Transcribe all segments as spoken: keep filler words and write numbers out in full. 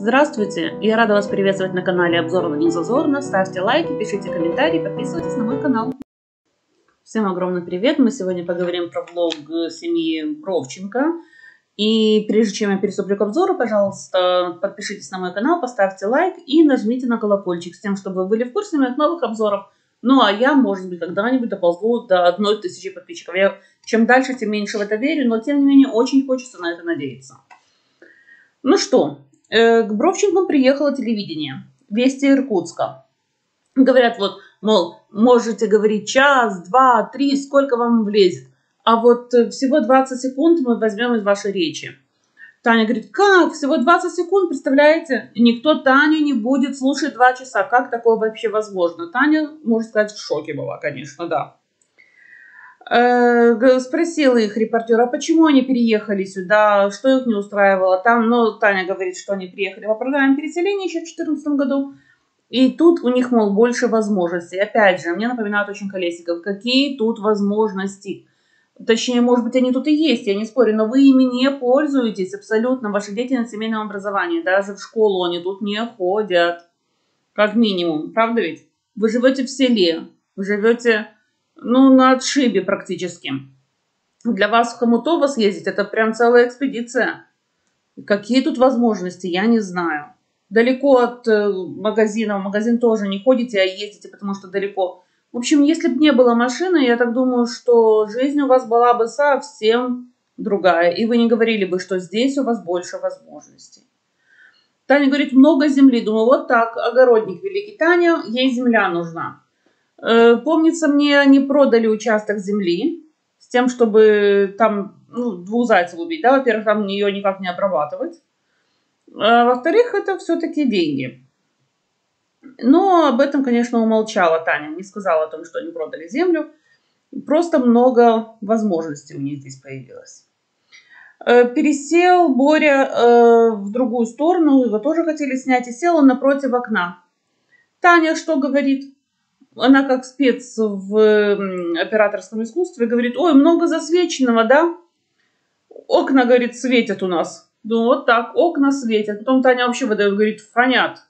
Здравствуйте! Я рада вас приветствовать на канале Обзорно не зазорно. Ставьте лайки, пишите комментарии, подписывайтесь на мой канал. Всем огромный привет! Мы сегодня поговорим про блог семьи Бровченко. И прежде чем я переступлю к обзору, пожалуйста, подпишитесь на мой канал, поставьте лайк и нажмите на колокольчик, с тем, чтобы вы были в курсе моих новых обзоров. Ну а я, может быть, когда-нибудь доползу до одной тысячи подписчиков. Я чем дальше, тем меньше в это верю, но тем не менее очень хочется на это надеяться. Ну что, э, к Бровченко приехало телевидение «Вести Иркутска». Говорят, вот, мол, можете говорить час, два, три, сколько вам влезет. А вот всего двадцать секунд мы возьмем из вашей речи. Таня говорит, как? Всего двадцать секунд, представляете? Никто Таню не будет слушать два часа. Как такое вообще возможно? Таня, можно сказать, в шоке была, конечно, да. Э-э- спросила их репортера, почему они переехали сюда, что их не устраивало там. Но Таня говорит, что они приехали по программе переселения еще в две тысячи четырнадцатом году. И тут у них, мол, больше возможностей. Опять же, мне напоминает очень Колесников, какие тут возможности. Точнее, может быть, они тут и есть, я не спорю, но вы ими не пользуетесь абсолютно. Ваши дети на семейном образовании, даже в школу они тут не ходят, как минимум, правда ведь? Вы живете в селе, вы живете, ну, на отшибе практически. Для вас в Хомутово съездить, это прям целая экспедиция. Какие тут возможности, я не знаю. Далеко от магазина, в магазин тоже не ходите, а ездите, потому что далеко. В общем, если бы не было машины, я так думаю, что жизнь у вас была бы совсем другая. И вы не говорили бы, что здесь у вас больше возможностей. Таня говорит, много земли. Думаю, вот так, огородник великий Таня, ей земля нужна. Э, помнится, мне они продали участок земли с тем, чтобы там, ну, двух зайцев убить. Да? Во-первых, там ее никак не обрабатывать. А во-вторых, это все-таки деньги. Но об этом, конечно, умолчала Таня, не сказала о том, что они продали землю. Просто много возможностей у них здесь появилось. Пересел Боря в другую сторону, его тоже хотели снять, и сел он напротив окна. Таня что говорит? Она как спец в операторском искусстве говорит, ой, много засвеченного, да? Окна, говорит, светят у нас. Ну вот так, окна светят. Потом Таня вообще выдает, говорит, фонят.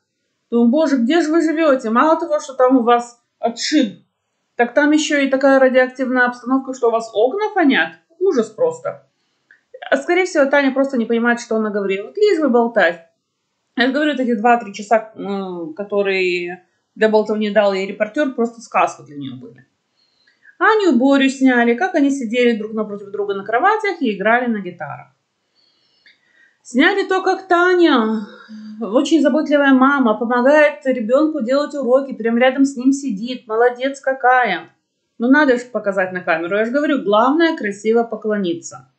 Думаю, боже, где же вы живете? Мало того, что там у вас отшиб, так там еще и такая радиоактивная обстановка, что у вас окна фонят. Ужас просто. А скорее всего, Таня просто не понимает, что она говорит. Вот лишь бы болтать. Я говорю, вот эти два-три часа, которые для болтовни дал ей репортер, просто сказка для нее были. Аню и Борю сняли, как они сидели друг напротив друга на кроватях и играли на гитарах. Сняли то, как Таня, очень заботливая мама, помогает ребенку делать уроки, прям рядом с ним сидит, молодец какая. Ну надо же показать на камеру, я же говорю, главное красиво поклониться.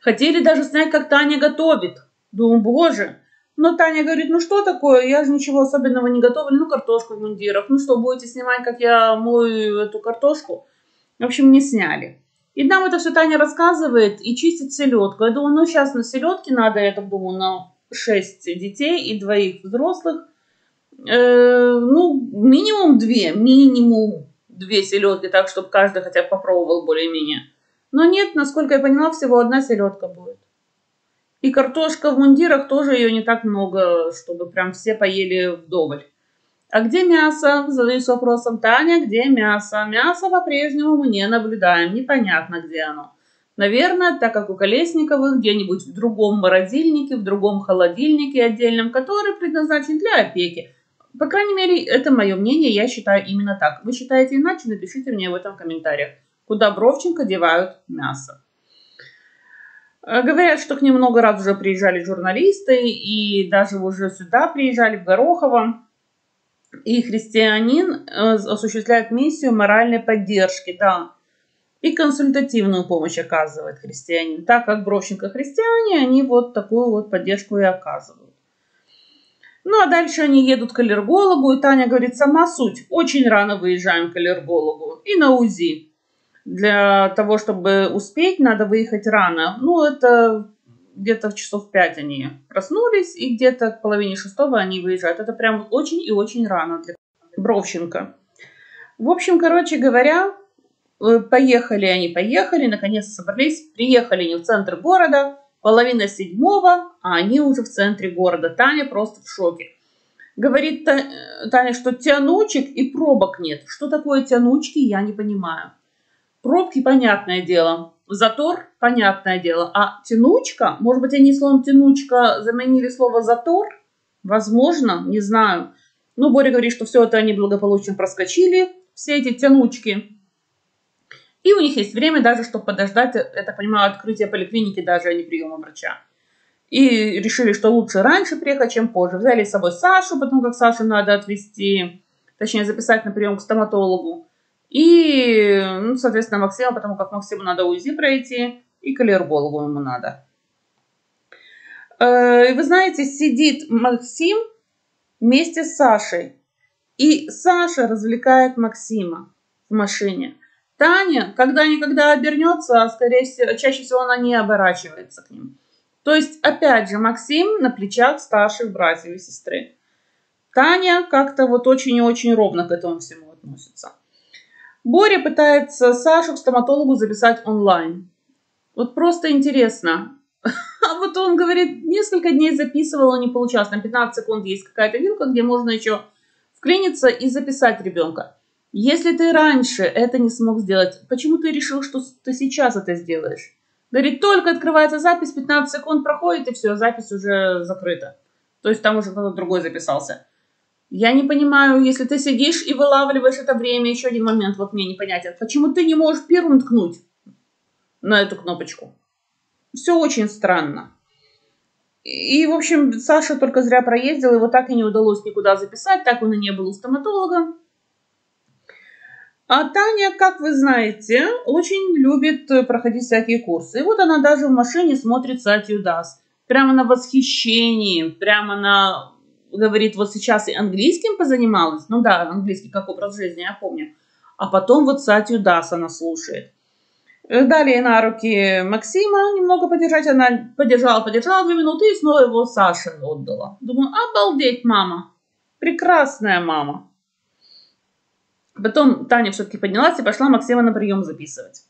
Хотели даже снять, как Таня готовит, думаю, боже. Но Таня говорит, ну что такое, я же ничего особенного не готовлю, ну картошку в мундирах, ну что, будете снимать, как я мою эту картошку? В общем, не сняли. И нам это все Таня рассказывает и чистит селедку. Я думаю, ну сейчас на селедке надо, я так думаю, на шесть детей и двоих взрослых. Э, ну, минимум две, минимум две селедки, так, чтобы каждый хотя бы попробовал более-менее. Но нет, насколько я поняла, всего одна селедка будет. И картошка в мундирах тоже ее не так много, чтобы прям все поели вдоволь. А где мясо? Задаюсь вопросом. Таня, где мясо? Мясо по-прежнему мы не наблюдаем. Непонятно, где оно. Наверное, так как у Колесниковых, где-нибудь в другом морозильнике, в другом холодильнике отдельном, который предназначен для опеки. По крайней мере, это мое мнение, я считаю именно так. Вы считаете иначе, напишите мне в этом в комментариях. Куда Бровченко девают мясо? Говорят, что к ним много раз уже приезжали журналисты и даже уже сюда приезжали, в Горохово. И христианин осуществляет миссию моральной поддержки, да, и консультативную помощь оказывает христианин. Так как Бровченко христиане, они вот такую вот поддержку и оказывают. Ну, а дальше они едут к аллергологу, и Таня говорит, сама суть. Очень рано выезжаем к аллергологу и на УЗИ. Для того, чтобы успеть, надо выехать рано. Ну, это где-то в часов пять они проснулись, и где-то к половине шестого они выезжают. Это прям очень и очень рано для Бровченко. В общем, короче говоря, поехали они, поехали, наконец собрались, приехали они в центр города, Половина седьмого, а они уже в центре города. Таня просто в шоке. Говорит Таня, что тянучек и пробок нет. Что такое тянучки, я не понимаю. Пробки, понятное дело. Затор, понятное дело. А тянучка, может быть, они словом тянучка заменили слово затор? Возможно, не знаю. Ну, Боря говорит, что все это они благополучно проскочили, все эти тянучки. И у них есть время даже, чтобы подождать, это, понимаю, открытие поликлиники даже, а не приема врача. И решили, что лучше раньше приехать, чем позже. Взяли с собой Сашу, потому как Сашу надо отвезти, точнее записать на прием к стоматологу. И, ну, соответственно, Максима, потому как Максиму надо УЗИ пройти, и калеергологу ему надо. И вы знаете, сидит Максим вместе с Сашей. И Саша развлекает Максима в машине. Таня, когда-никогда обернется, а скорее всего, чаще всего она не оборачивается к ним. То есть, опять же, Максим на плечах старших братьев и сестры. Таня как-то вот очень и очень ровно к этому всему относится. Боря пытается Сашу к стоматологу записать онлайн. Вот просто интересно. А вот он, говорит, несколько дней записывал, не получалось. На пятнадцать секунд есть какая-то вилка, где можно еще вклиниться и записать ребенка. Если ты раньше это не смог сделать, почему ты решил, что ты сейчас это сделаешь? Говорит, только открывается запись, пятнадцать секунд проходит, и все, запись уже закрыта. То есть там уже кто-то другой записался. Я не понимаю, если ты сидишь и вылавливаешь это время, еще один момент вот мне непонятен. Почему ты не можешь первым ткнуть на эту кнопочку? Все очень странно. И, в общем, Саша только зря проездил, его так и не удалось никуда записать, так он и не был у стоматолога. А Таня, как вы знаете, очень любит проходить всякие курсы. И вот она даже в машине смотрит Сатью Дас. Прямо на восхищении, прямо на... Говорит, вот сейчас и английским позанималась. Ну да, английский как образ жизни, я помню. А потом вот Сатью Дас она слушает. Далее на руки Максима немного подержать. Она подержала, подержала две минуты и снова его Саше отдала. Думаю, обалдеть, мама. Прекрасная мама. Потом Таня все-таки поднялась и пошла Максима на прием записывать.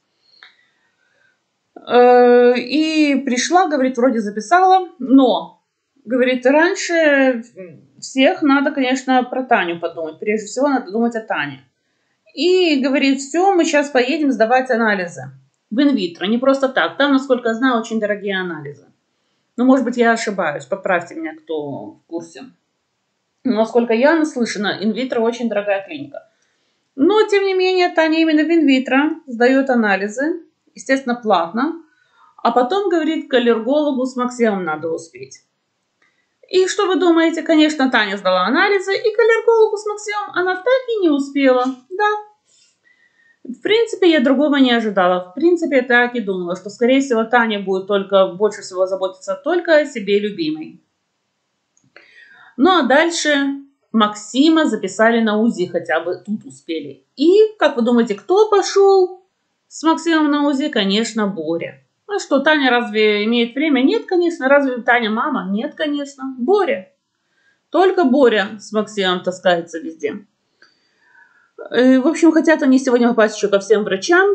И пришла, говорит, вроде записала, но, говорит, раньше всех надо, конечно, про Таню подумать. Прежде всего надо думать о Тане. И говорит, все, мы сейчас поедем сдавать анализы в инвитро. Не просто так, там, насколько я знаю, очень дорогие анализы. Ну, может быть, я ошибаюсь, поправьте меня, кто в курсе. Но, насколько я наслышана, инвитро очень дорогая клиника. Но, тем не менее, Таня именно в инвитро сдает анализы, естественно, платно. А потом, говорит, к аллергологу с Максимом надо успеть. И что вы думаете? Конечно, Таня сдала анализы, и к аллергологу с Максимом она так и не успела. Да. В принципе, я другого не ожидала. В принципе, я так и думала, что, скорее всего, Таня будет только, больше всего заботиться только о себе любимой. Ну, а дальше... Максима записали на УЗИ, хотя бы тут успели. И, как вы думаете, кто пошел с Максимом на УЗИ? Конечно, Боря. А что, Таня разве имеет время? Нет, конечно. Разве Таня мама? Нет, конечно. Боря. Только Боря с Максимом таскается везде. В общем, хотят они сегодня попасть еще ко всем врачам,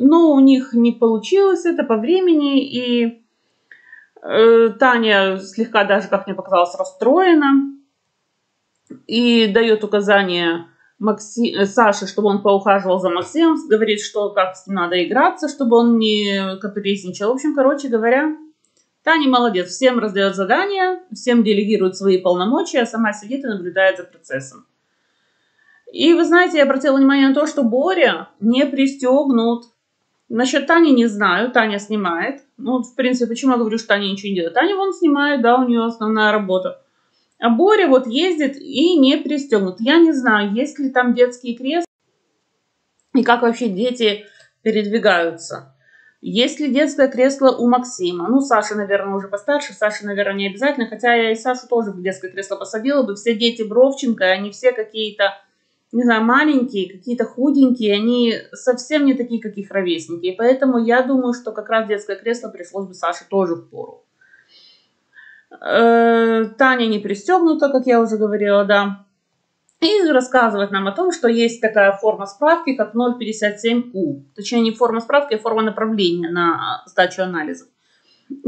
но у них не получилось это по времени. И Таня слегка даже, как мне показалось, расстроена. И дает указание Макси... Саше, чтобы он поухаживал за Максимом. Говорит, что как с ним надо играться, чтобы он не капризничал. В общем, короче говоря, Таня молодец. Всем раздает задания, всем делегирует свои полномочия, а сама сидит и наблюдает за процессом. И вы знаете, я обратила внимание на то, что Боря не пристегнут. Насчет Тани не знаю, Таня снимает. Ну, в принципе, почему я говорю, что Таня ничего не делает? Таня вон снимает, да, у нее основная работа. А Боря вот ездит и не пристегнут. Я не знаю, есть ли там детские кресла и как вообще дети передвигаются. Есть ли детское кресло у Максима? Ну, Саша, наверное, уже постарше. Саша, наверное, не обязательно. Хотя я и Сашу тоже в детское кресло посадила бы. Все дети Бровченко, они все какие-то, не знаю, маленькие, какие-то худенькие. Они совсем не такие, как их ровесники. И поэтому я думаю, что как раз детское кресло пришлось бы Саше тоже в пору. Таня не пристегнута, как я уже говорила, да. И рассказывает нам о том, что есть такая форма справки, как ноль пятьдесят семь Q. Точнее, не форма справки, а форма направления на сдачу анализов.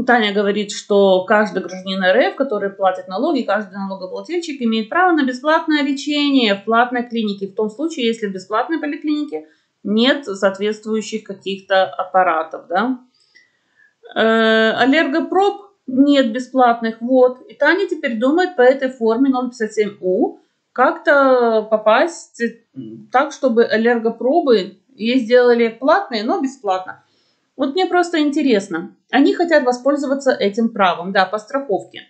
Таня говорит, что каждый гражданин РФ, который платит налоги, каждый налогоплательщик имеет право на бесплатное лечение в платной клинике, в том случае, если в бесплатной поликлинике нет соответствующих каких-то аппаратов. Да? Э, аллергопроб нет бесплатных. Вот. И Таня теперь думает по этой форме ноль пятьдесят семь У как-то попасть так, чтобы аллергопробы ей сделали платные, но бесплатно. Вот мне просто интересно. Они хотят воспользоваться этим правом, да, по страховке.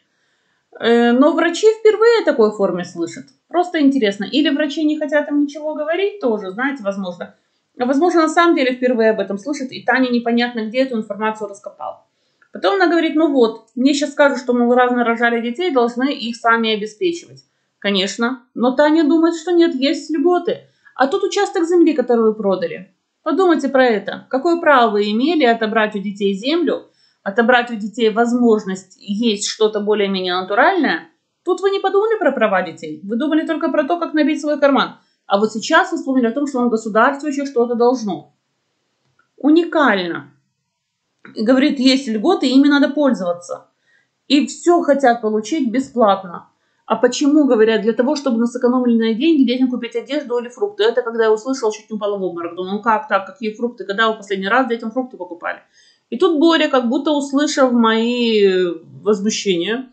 Но врачи впервые о такой форме слышат. Просто интересно. Или врачи не хотят им ничего говорить тоже, знаете, возможно. Возможно, на самом деле впервые об этом слышат, и Таня непонятно где эту информацию раскопала. Потом она говорит, ну вот, мне сейчас скажут, что мы разно рожали детей, должны их сами обеспечивать. Конечно, но Таня думает, что нет, есть льготы. А тут участок земли, который вы продали. Подумайте про это. Какое право вы имели отобрать у детей землю, отобрать у детей возможность есть что-то более-менее натуральное? Тут вы не подумали про права детей. Вы думали только про то, как набить свой карман. А вот сейчас вы вспомнили о том, что вам государство еще что-то должно. Уникально. Говорит, есть льготы, ими надо пользоваться. И все хотят получить бесплатно. А почему, говорят, для того, чтобы на сэкономленные деньги детям купить одежду или фрукты. Это когда я услышала, чуть не упала в обморок. Думаю, ну как так, какие фрукты, когда вы в последний раз детям фрукты покупали? И тут Боря, как будто услышав мои возмущения,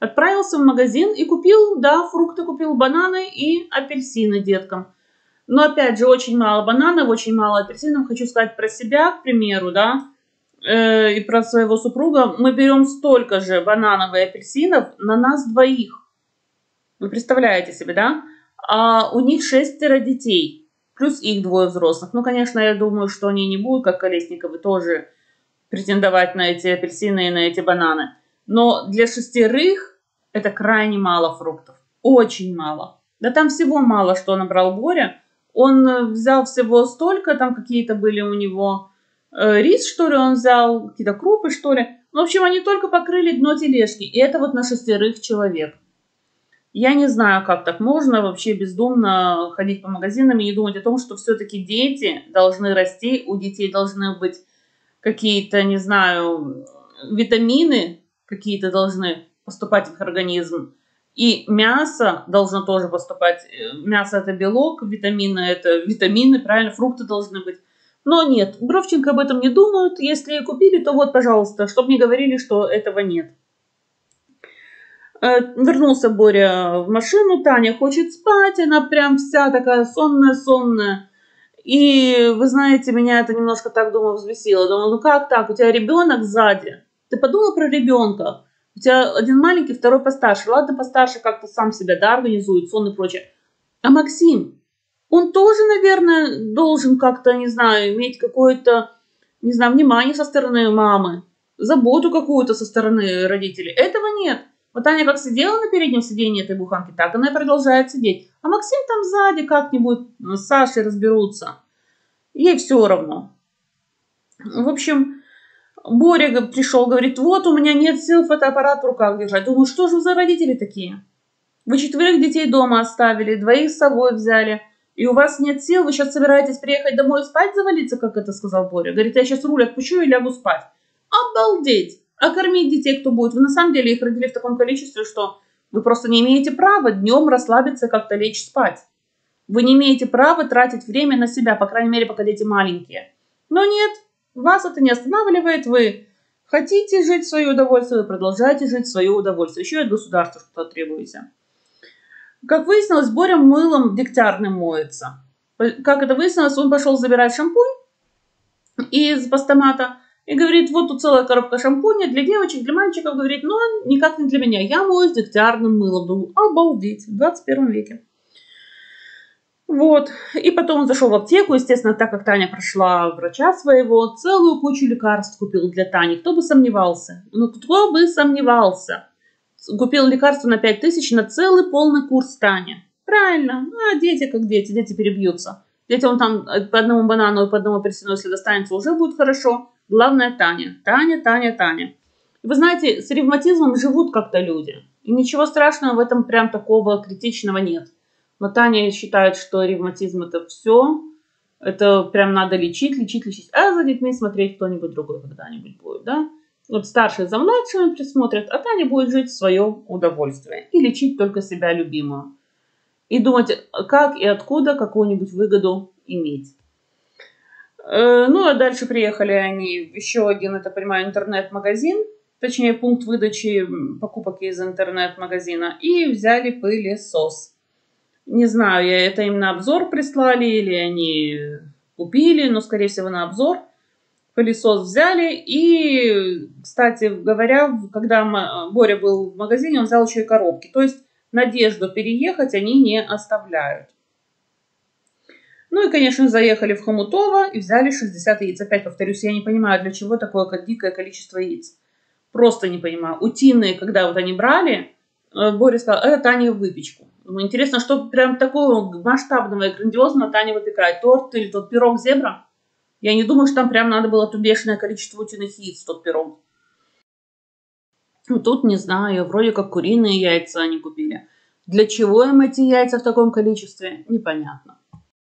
отправился в магазин и купил, да, фрукты, купил бананы и апельсины деткам. Но опять же, очень мало бананов, очень мало апельсинов. Хочу сказать про себя, к примеру, да, э, и про своего супруга. Мы берем столько же бананов и апельсинов на нас двоих. Вы представляете себе, да? А у них шестеро детей, плюс их двое взрослых. Ну, конечно, я думаю, что они не будут, как Колесниковы, тоже претендовать на эти апельсины и на эти бананы. Но для шестерых это крайне мало фруктов. Очень мало. Да там всего мало, что набрал Боря. Он взял всего столько, там какие-то были у него э, рис, что ли, он взял, какие-то крупы, что ли. В общем, они только покрыли дно тележки. И это вот на шестерых человек. Я не знаю, как так можно вообще бездумно ходить по магазинам и не думать о том, что все-таки дети должны расти, у детей должны быть какие-то, не знаю, витамины какие-то должны поступать в их организм. И мясо должно тоже поступать. Мясо – это белок, витамины – это витамины, правильно, фрукты должны быть. Но нет, Бровченко об этом не думают. Если купили, то вот, пожалуйста, чтобы не говорили, что этого нет. Вернулся Боря в машину, Таня хочет спать, она прям вся такая сонная-сонная. И вы знаете, меня это немножко так, думаю, взвесило. Думаю, ну как так, у тебя ребенок сзади. Ты подумала про ребенка? У тебя один маленький, второй постарше. Ладно, постарше как-то сам себя, да, организует, сон и прочее. А Максим, он тоже, наверное, должен как-то, не знаю, иметь какое-то, не знаю, внимание со стороны мамы, заботу какую-то со стороны родителей. Этого нет. Вот Таня как сидела на переднем сиденье этой буханки, так она и продолжает сидеть. А Максим там сзади как-нибудь с Сашей разберутся. Ей все равно. В общем, Боря пришел, говорит, вот у меня нет сил фотоаппарат в руках держать. Думаю, что же за родители такие? Вы четверых детей дома оставили, двоих с собой взяли. И у вас нет сил, вы сейчас собираетесь приехать домой и спать завалиться, как это сказал Боря. Говорит, я сейчас руль отпущу и лягу спать. Обалдеть! А кормить детей кто будет? Вы на самом деле их родили в таком количестве, что вы просто не имеете права днем расслабиться и как-то лечь спать. Вы не имеете права тратить время на себя, по крайней мере, пока дети маленькие. Но нет, вас это не останавливает. Вы хотите жить в свое удовольствие, вы продолжаете жить в свое удовольствие. Еще и от государства что-то требуете. Как выяснилось, Боря мылом дегтярным моется. Как это выяснилось, он пошел забирать шампунь из постамата. И говорит, вот тут целая коробка шампуня для девочек, для мальчиков. Говорит, но никак не для меня. Я моюсь дегтярным мылом. Думаю, обалдеть, в двадцать первом веке. Вот. И потом он зашел в аптеку. Естественно, так как Таня прошла врача своего, целую кучу лекарств купил для Тани. Кто бы сомневался? Ну, кто бы сомневался? Купил лекарства на пять тысяч на целый полный курс Тани. Правильно. А дети как дети. Дети перебьются. Детям там по одному банану и по одному апельсину, если достанется, уже будет хорошо. Главное Таня. Таня, Таня, Таня. И вы знаете, с ревматизмом живут как-то люди. И ничего страшного в этом прям такого критичного нет. Но Таня считает, что ревматизм это все. Это прям надо лечить, лечить, лечить. А за детьми смотреть кто-нибудь другой когда-нибудь будет, да? Вот старший за младшим присмотрит, а Таня будет жить в своем удовольствии и лечить только себя любимую. И думать, как и откуда какую-нибудь выгоду иметь. Ну, а дальше приехали они. Еще один, это, понимаю, интернет-магазин. Точнее, пункт выдачи покупок из интернет-магазина. И взяли пылесос. Не знаю, это им на обзор прислали или они купили, но, скорее всего, на обзор. Пылесос взяли. И, кстати говоря, когда Боря был в магазине, он взял еще и коробки. То есть, надежду переехать они не оставляют. Ну и, конечно, заехали в Хомутово и взяли шестьдесят яиц. Опять повторюсь, я не понимаю, для чего такое дикое количество яиц. Просто не понимаю. Утиные, когда вот они брали, Боря сказал, это Таня в выпечку. Думаю, интересно, что прям такого масштабного и грандиозного Таня выпекает. Торт или тот пирог зебра? Я не думаю, что там прям надо было то бешеное количество утиных яиц, тот пирог. Тут, не знаю, вроде как куриные яйца они купили. Для чего им эти яйца в таком количестве, непонятно.